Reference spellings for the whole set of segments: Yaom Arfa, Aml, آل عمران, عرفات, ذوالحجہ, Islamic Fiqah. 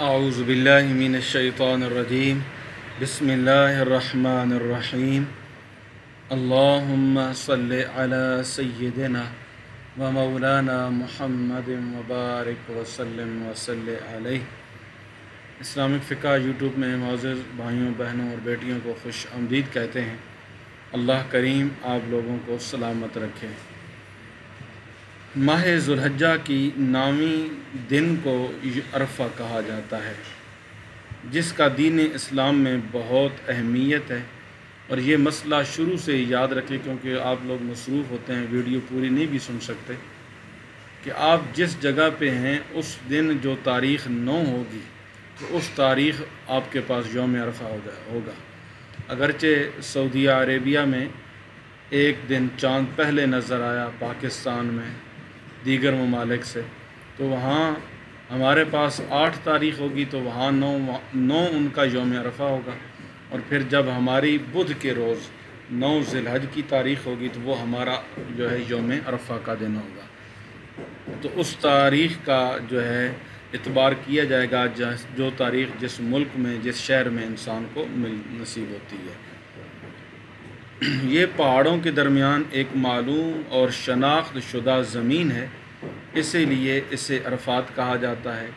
أعوذ بالله من الشيطان الرجيم. بسم الله الرحمن الرحيم. اللهم صل على سيدنا ومولانا محمد وبارك وسلم وصل عليه. اسلامک فقہ یوٹیوب میں معزز بھائیوں بہنوں اور بیٹیوں کو خوش آمدید کہتے ہیں. اللہ کریم آپ لوگوں کو سلامت رکھے. ماہ ذوالحجہ کی نویں دن کو عرفہ کہا جاتا ہے، جس کا دین اسلام میں بہت اہمیت ہے. اور یہ مسئلہ شروع سے یاد رکھیں، کیونکہ آپ لوگ مصروف ہوتے ہیں، ویڈیو پوری نہیں بھی سن سکتے، کہ آپ جس جگہ پہ ہیں اس دن جو تاریخ 9 ہوگی تو اس تاریخ آپ کے پاس یوم عرفہ ہوگا. اگرچہ سعودیہ عربیہ میں ایک دن چاند پہلے نظر آیا پاکستان میں دیگر ممالک سے، تو وہاں ہمارے پاس 8 تاریخ ہوگی، تو وہاں 9 ان کا یوم عرفہ ہوگا. اور پھر جب ہماری بدھ کے روز 9 ذیالحج کی تاریخ ہوگی تو وہ ہمارا جو ہے یوم عرفہ کا دن ہوگا. تو اس تاریخ کا جو ہے اعتبار کیا جائے گا، جو تاریخ جس ملک میں جس شہر میں انسان کو نصیب ہوتی ہے. یہ پہاڑوں کے درمیان ایک معلوم اور شناخت شدہ زمین ہے، اسی لیے اسے عرفات کہا جاتا ہے.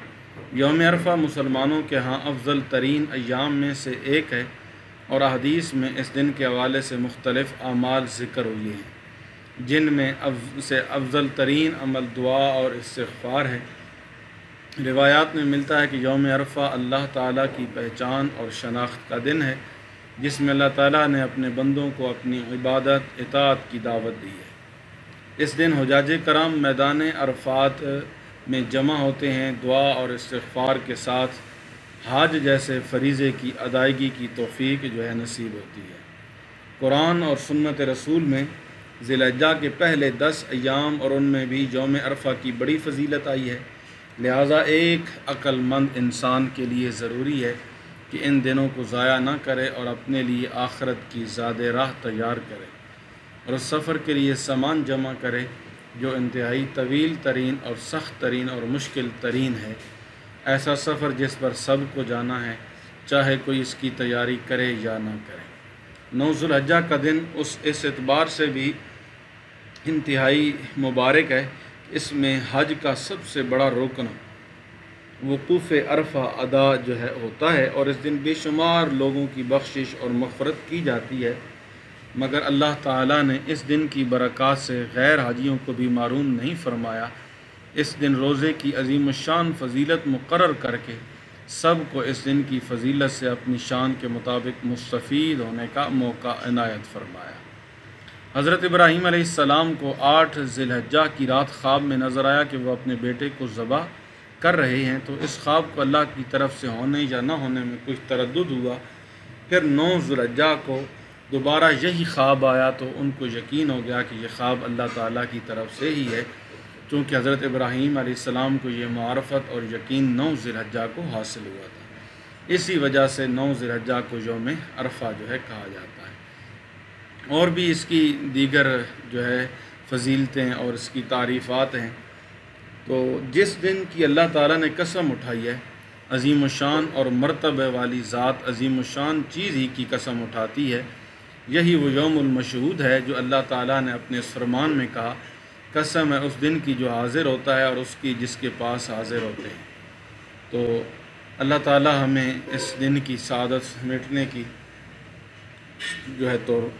یوم عرفہ مسلمانوں کے ہاں افضل ترین ایام میں سے ایک ہے، اور احادیث میں اس دن کے حوالے سے مختلف اعمال ذکر ہوئے ہیں، جن میں سے افضل ترین عمل دعا اور استغفار ہے. روایات میں ملتا ہے کہ یوم عرفہ اللہ تعالیٰ کی پہچان اور شناخت کا دن ہے، جس میں اللہ تعالیٰ نے اپنے بندوں کو اپنی عبادت اطاعت کی دعوت دی ہے. اس دن حجاج کرام میدان عرفات میں جمع ہوتے ہیں، دعا اور استغفار کے ساتھ حج جیسے فریضے کی ادائیگی کی توفیق جو ہے نصیب ہوتی ہے. قرآن اور سنت رسول میں ذیالحجہ کے پہلے 10 ایام اور ان میں بھی یوم عرفہ کی بڑی فضیلت آئی ہے. لہٰذا ایک عقل مند انسان کے لیے ضروری ہے کہ ان دنوں کو ضائع نہ کرے اور اپنے لیے آخرت کی زاد راہ تیار کرے، اور اس سفر کے لیے سامان جمع کرے جو انتہائی طویل ترین اور سخت ترین اور مشکل ترین ہے. ایسا سفر جس پر سب کو جانا ہے، چاہے کوئی اس کی تیاری کرے یا نہ کرے. 9 ذوالحجہ کا دن اس اعتبار سے بھی انتہائی مبارک ہے، اس میں حج کا سب سے بڑا رکن وقوف عرفہ ادا جو ہے ہوتا ہے، اور اس دن بے شمار لوگوں کی بخشش اور مغفرت کی جاتی ہے. مگر اللہ تعالیٰ نے اس دن کی برکات سے غیر حاجیوں کو بھی معروم نہیں فرمایا. اس دن روزے کی عظیم الشان فضیلت مقرر کر کے سب کو اس دن کی فضیلت سے اپنی شان کے مطابق مستفید ہونے کا موقع عنایت فرمایا. حضرت ابراہیم علیہ السلام کو 8 ذیالحجہ کی رات خواب میں نظر آیا کہ وہ اپنے بیٹے کو ذبح کر رہے ہیں، تو اس خواب کو اللہ کی طرف سے ہونے یا نہ ہونے میں کچھ تردد ہوا. پھر 9 ذوالحجہ کو دوبارہ یہی خواب آیا، تو ان کو یقین ہو گیا کہ یہ خواب اللہ تعالیٰ کی طرف سے ہی ہے، چونکہ حضرت ابراہیم علیہ السلام کو یہ معرفت اور یقین 9 ذوالحجہ کو حاصل ہوا تھا. اسی وجہ سے 9 ذوالحجہ کو یوم عرفہ جو ہے کہا جاتا ہے. اور بھی اس کی دیگر جو ہے فضیلتیں اور اس کی تعریفات ہیں. تو جس دن کی اللہ تعالیٰ نے قسم اٹھائی ہے، عظیم الشان اور مرتبہ والی ذات عظیم الشان چیز ہی کی قسم اٹھاتی ہے. یہی وہ یوم المشہود ہے جو اللہ تعالیٰ نے اپنے فرمان میں کہا، قسم ہے اس دن کی جو حاضر ہوتا ہے اور اس کی جس کے پاس حاضر ہوتے ہیں. تو اللہ تعالیٰ ہمیں اس دن کی سعادت سمیٹنے کی جو ہے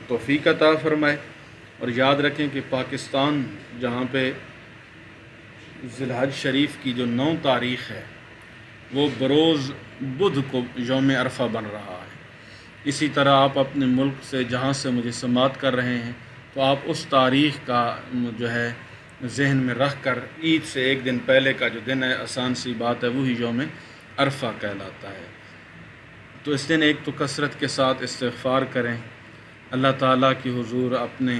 توفیق عطا فرمائے. اور یاد رکھیں کہ پاکستان جہاں پہ ذیالحج شریف کی جو 9 تاریخ ہے وہ بروز بدھ کو یوم عرفہ بن رہا ہے. اسی طرح آپ اپنے ملک سے جہاں سے مجھے سماعت کر رہے ہیں، تو آپ اس تاریخ کا جو ہے ذہن میں رکھ کر عید سے ایک دن پہلے کا جو دن ہے، آسان سی بات ہے، وہی یوم عرفہ کہلاتا ہے. تو اس دن ایک تو کثرت کے ساتھ استغفار کریں اللہ تعالیٰ کی حضور، اپنے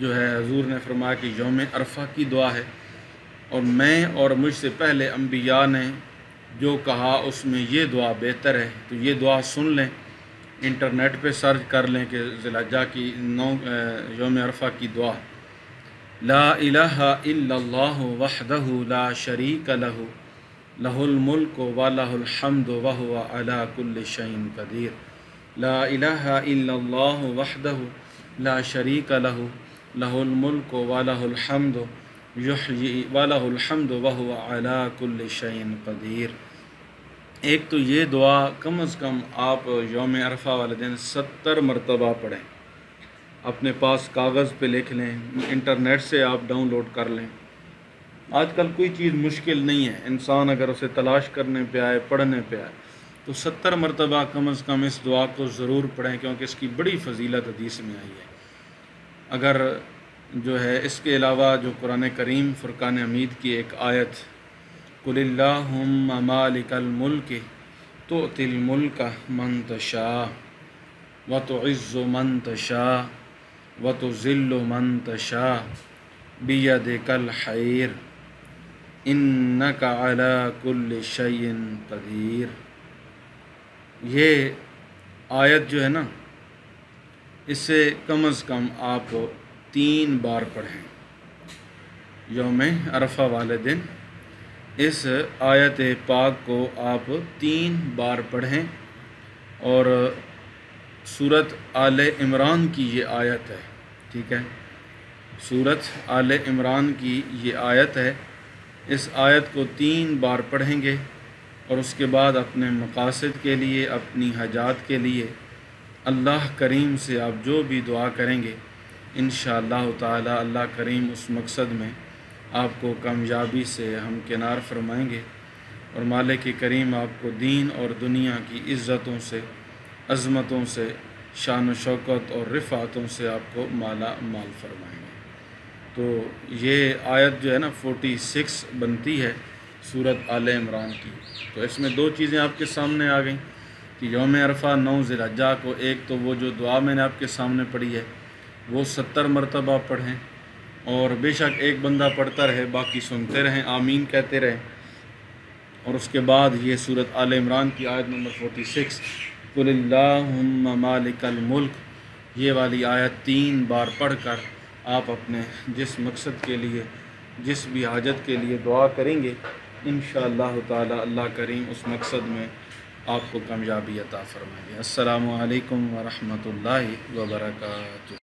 جو ہے حضور نے فرمایا کہ یوم عرفہ کی دعا ہے، اور میں اور مجھ سے پہلے انبیاء نے جو کہا اس میں یہ دعا بہتر ہے۔ تو یہ دعا سن لیں، انٹرنیٹ پہ سرچ کر لیں کہ ذیالحجہ کی یوم عرفہ کی دعا۔ لا الہ الا اللہ وحدہ لا شریک لہ لہ الملک و لہ الحمد وہو علی کل شیء قدیر۔ لا الہ الا اللہ وحدہ لا شریک لہ لہ الملک و لہ الحمد یحیی و لہ الحمد وہو علی کل شیء قدیر۔ ایک تو یہ دعا کم از کم آپ یوم عرفہ والے دن 70 مرتبہ پڑھیں، اپنے پاس کاغذ پہ لکھ لیں، انٹرنیٹ سے آپ ڈاؤن لوڈ کر لیں۔ آج کل کوئی چیز مشکل نہیں ہے، انسان اگر اسے تلاش کرنے پہ آئے، پڑھنے پہ آئے، تو 70 مرتبہ کم از کم اس دعا کو ضرور پڑھیں، کیونکہ اس کی بڑی فضیلت حدیث میں آئی ہے۔ اگر جو ہے اس کے علاوہ جو قرآن کریم فرقان حمید کی ایک آیت قُلِ اللَّهُمَّ مَالِكَ الْمُلْكِ تُؤْتِ الْمُلْكَ مَن تَشَاءُ وَتُعِزُّ مَن تَشَاءُ وَتُذِلُّ مَن تَشَاءُ بِيَدِكَ الْخَيْرُ إِنَّكَ عَلَى كُلِّ شَيْءٍ قَدِيرٌ۔ یہ آیت جو ہے نا، اسے کم از کم آپ 3 بار پڑھیں یوم عرفہ والے دن۔ اس آیت پاک کو آپ 3 بار پڑھیں، اور سورۃ آل عمران کی یہ آیت ہے، ٹھیک ہے، سورۃ آل عمران کی یہ آیت ہے۔ اس آیت کو 3 بار پڑھیں گے، اور اس کے بعد اپنے مقاصد کے لیے، اپنی حاجات کے لیے اللہ کریم سے آپ جو بھی دعا کریں گے انشاءاللہ تعالی اللہ کریم اس مقصد میں آپ کو کامیابی سے ہمکنار فرمائیں گے، اور مالک کریم آپ کو دین اور دنیا کی عزتوں سے، عظمتوں سے، شان و شوکت اور رفعتوں سے آپ کو مالا مال فرمائیں گے۔ تو یہ آیت جو ہے نا 46 بنتی ہے سورۃ آل عمران کی۔ تو اس میں 2 چیزیں آپ کے سامنے آ گئیں کہ یوم عرفہ 9 ذیالحجہ کو، ایک تو وہ جو دعا میں نے آپ کے سامنے پڑھی ہے وہ 70 مرتبہ پڑھیں، اور بے شک ایک بندہ پڑھتا رہے، باقی سنتے رہیں، آمین کہتے رہیں۔ اور اس کے بعد یہ سورۃ آل عمران کی آیت نمبر 46 قُلِ اللَّهُمَّ مَالِكَ الْمُلْكِ، یہ والی آیت 3 بار پڑھ کر آپ اپنے جس مقصد کے لیے، جس بھی حاجت کے لیے دعا کریں گے انشاءاللہ تعالی اللہ کریم اس مقصد میں آپ کو کامیابی عطا فرمائے۔ السلام علیکم ورحمۃ اللہ وبرکاتہ۔